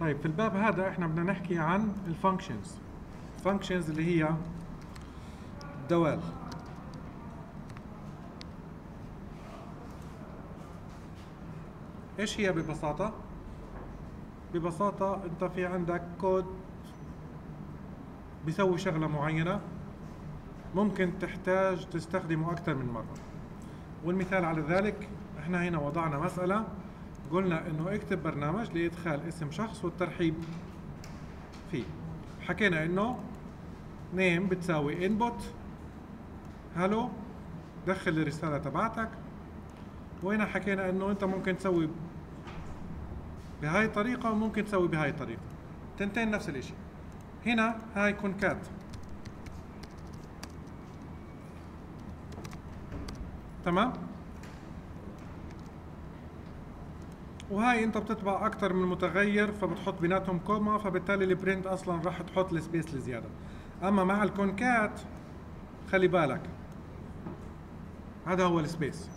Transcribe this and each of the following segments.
طيب في الباب هذا احنا بدنا نحكي عن الفانكشنز. الفانكشنز اللي هي الدوال. ايش هي ببساطة؟ ببساطة انت في عندك كود بيسوي شغلة معينة ممكن تحتاج تستخدمه أكثر من مرة. والمثال على ذلك احنا هنا وضعنا مسألة قلنا انه اكتب برنامج لإدخال اسم شخص والترحيب فيه. حكينا انه name بتساوي input hello دخل الرسالة تبعتك. وهنا حكينا انه انت ممكن تسوي بهاي الطريقة وممكن تسوي بهاي الطريقة. تنتين نفس الاشي. هنا هاي كونكات تمام؟ وهاي انت بتتبع اكتر من متغير فبتحط بيناتهم كوما فبالتالي البرنت اصلا راح تحط السبيس لزيادة. اما مع الكونكات خلي بالك هذا هو السبيس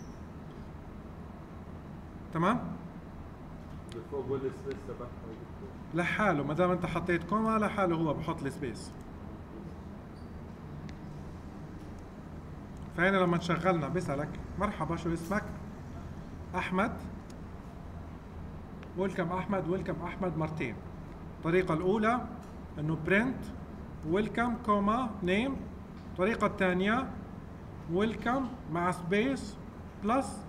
تمام؟ فوق والسبيس تبعها لحاله ما دام انت حطيت كوما لحاله هو بحط السبيس. فهنا لما تشغلنا بيسألك مرحبا شو اسمك؟ أحمد. ويلكم أحمد ويلكم أحمد مرتين. الطريقة الأولى إنه برنت ويلكم كوما نيم. الطريقة الثانية ويلكم مع سبيس بلس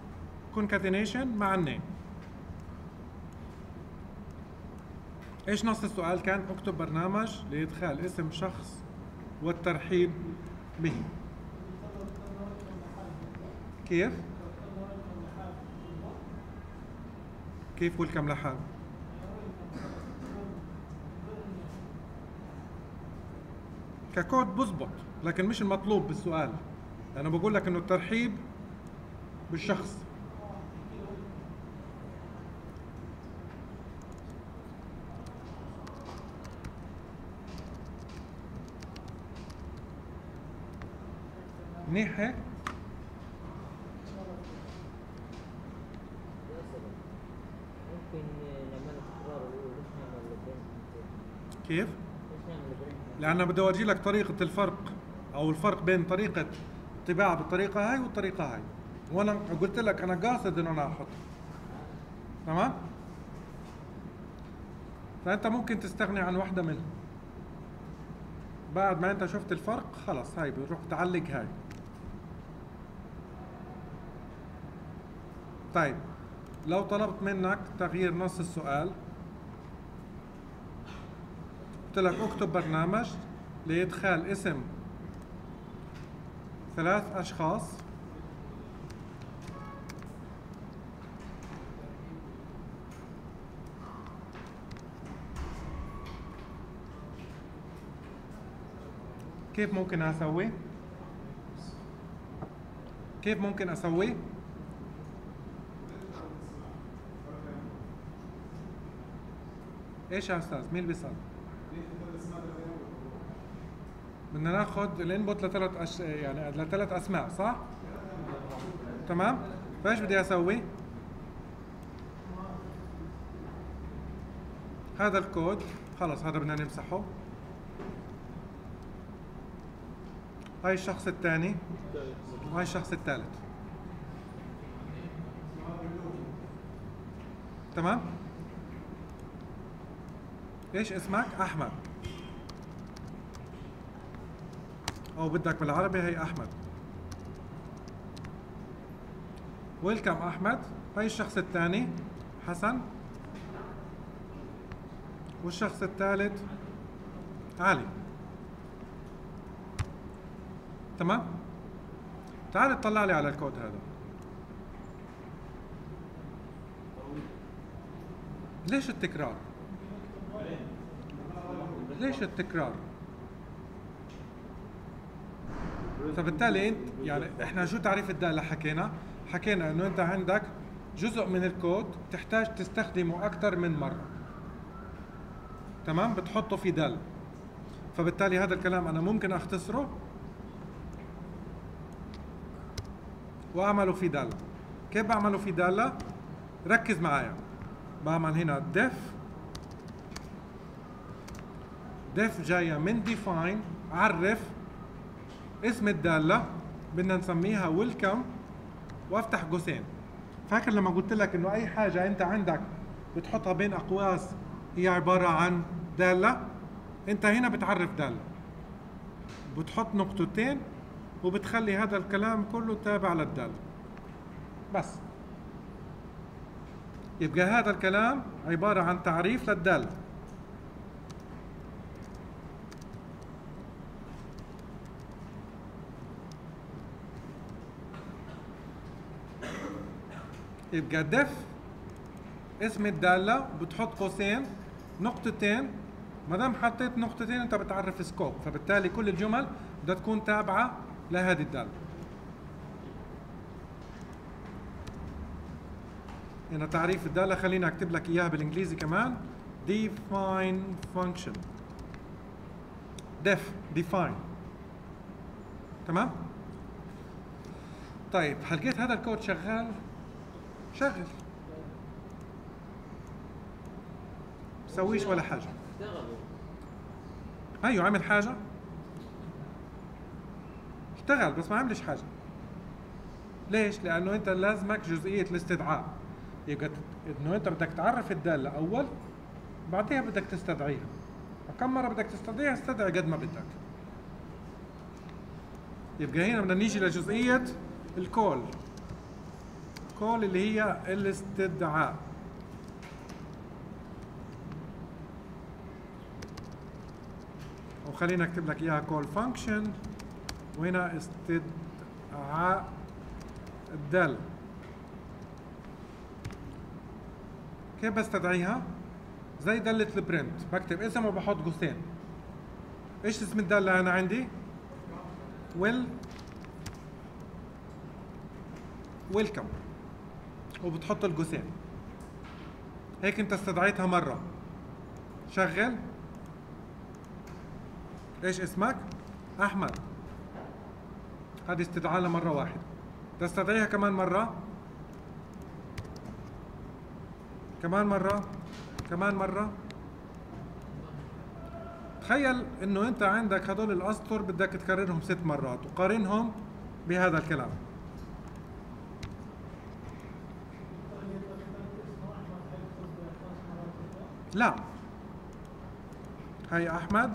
كونكاتينيشن مع النيم. ايش نص السؤال كان؟ اكتب برنامج لإدخال اسم شخص والترحيب به. كيف؟ كيف ويلكم لحال؟ ككود بزبط لكن مش المطلوب بالسؤال. أنا بقول لك إنه الترحيب بالشخص. منيح هيك؟ كيف؟ لأن بدي أورجي لك طريقة الفرق أو الفرق بين طريقة الطباعة بالطريقة هاي والطريقة هاي، وأنا قلت لك أنا قاصد إنه أنا أحط تمام؟ فأنت ممكن تستغني عن واحدة منهم بعد ما أنت شفت الفرق. خلص هاي بتروح تعلق هاي. طيب لو طلبت منك تغيير نص السؤال قلت لك اكتب برنامج لإدخال اسم 3 أشخاص كيف ممكن أسوي؟ كيف ممكن أسوي؟ ايش يا أستاذ؟ مين اللي بيسأل؟ بدنا ناخذ الانبوت لثلاث اسماء صح؟ تمام؟ فايش بدي اسوي؟ هذا الكود خلص هذا بدنا نمسحه. هاي الشخص الثاني وهاي الشخص الثالث. تمام؟ ايش اسمك؟ احمد. او بدك بالعربي هي احمد. ويلكم احمد. هاي الشخص الثاني حسن. والشخص الثالث علي. تمام؟ تعال اطلع لي على الكود هذا. ليش التكرار؟ ليش التكرار؟ فبالتالي انت يعني احنا شو تعريف الدالة حكينا؟ حكينا انه انت عندك جزء من الكود تحتاج تستخدمه اكثر من مرة. تمام؟ بتحطه في دالة. فبالتالي هذا الكلام انا ممكن اختصره واعمله في دالة. كيف بعمله في دالة؟ ركز معايا. بعمل هنا ديف ديف جايه من ديفاين، عرف اسم الداله بدنا نسميها ويلكم وافتح قوسين. فاكر لما قلت لك انه اي حاجه انت عندك بتحطها بين اقواس هي عباره عن داله، انت هنا بتعرف داله، بتحط نقطتين وبتخلي هذا الكلام كله تابع للداله بس. يبقى هذا الكلام عباره عن تعريف للداله. يبقى دف اسم الداله بتحط قوسين نقطتين، ما دام حطيت نقطتين انت بتعرف سكوب، فبالتالي كل الجمل بدها تكون تابعه لهذه الداله. هنا تعريف الداله، خليني اكتب لك اياها بالانجليزي كمان. define function def define. تمام؟ طيب هل لقيت هذا الكود شغال؟ شغل بسويش ولا حاجه. ايوه عمل حاجه، اشتغل بس ما عملش حاجه. ليش؟ لانه انت لازمك جزئيه الاستدعاء. يبقى انه انت بدك تعرف الداله اول، بعدها بدك تستدعيها. وكم مره بدك تستدعيها؟ استدعي قد ما بدك. يبقى هنا بدنا نيجي لجزئيه الكول، الكول اللي هي الاستدعاء. وخلينا اكتب لك اياها كول فانكشن، وهنا استدعاء الداله. كيف بستدعيها؟ زي داله البرنت، بكتب اسم وبحط قوسين. ايش اسم الداله انا عندي؟ ويل ويلكم، وبتحط القوسين. هيك انت استدعيتها مره. شغل. ايش اسمك؟ احمد. هذه استدعاء لمره واحده. تستدعيها كمان مره، كمان مره، كمان مره. تخيل انه انت عندك هدول الاسطر بدك تكررهم 6 مرات وقارنهم بهذا الكلام. لا، هي احمد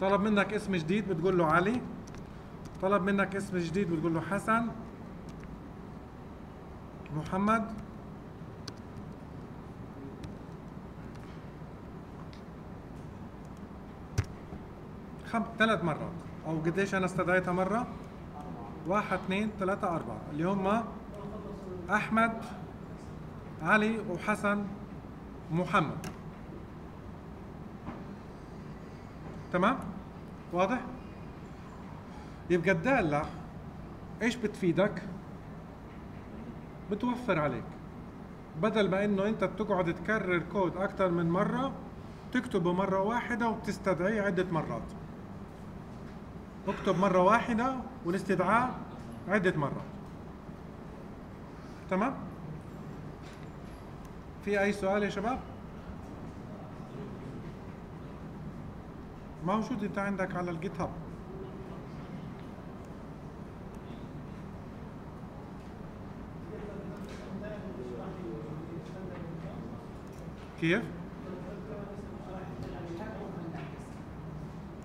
طلب منك اسم جديد بتقول له علي، طلب منك اسم جديد بتقول له حسن، محمد. ثلاث مرات او قديش انا استدعيتها مره؟ 1 2 3 4 اللي هم احمد علي وحسن محمد. تمام؟ واضح؟ يبقى الدالة ايش بتفيدك؟ بتوفر عليك. بدل ما انه انت بتقعد تكرر كود اكثر من مرة، تكتبه مرة واحدة وبتستدعيه عدة مرات. اكتب مرة واحدة والاستدعاء عدة مرات. تمام؟ في أي سؤال يا شباب؟ موجود أنت عندك على الجيت هاب. كيف؟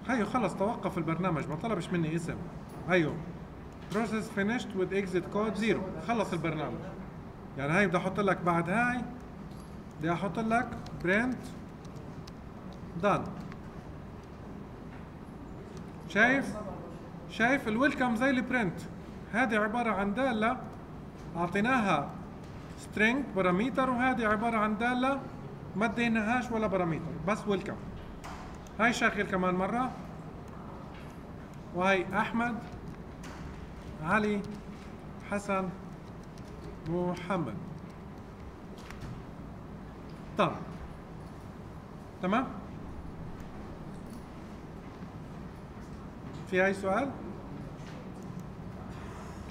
هيو خلص توقف البرنامج، ما طلبش مني اسم. هيو process finished with exit code 0، خلص البرنامج. يعني هاي بدي أحط لك بعد هاي بدي احط لك برنت دان. شايف الويلكم زي البرنت، هذه عباره عن داله اعطيناها سترينج باراميتر، وهذه عباره عن داله ما اديناهاش ولا باراميتر بس ويلكم. هاي شغل كمان مره، وهي احمد علي حسن محمد. طيب تمام؟ في أي سؤال؟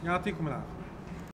يعطيكم العافية.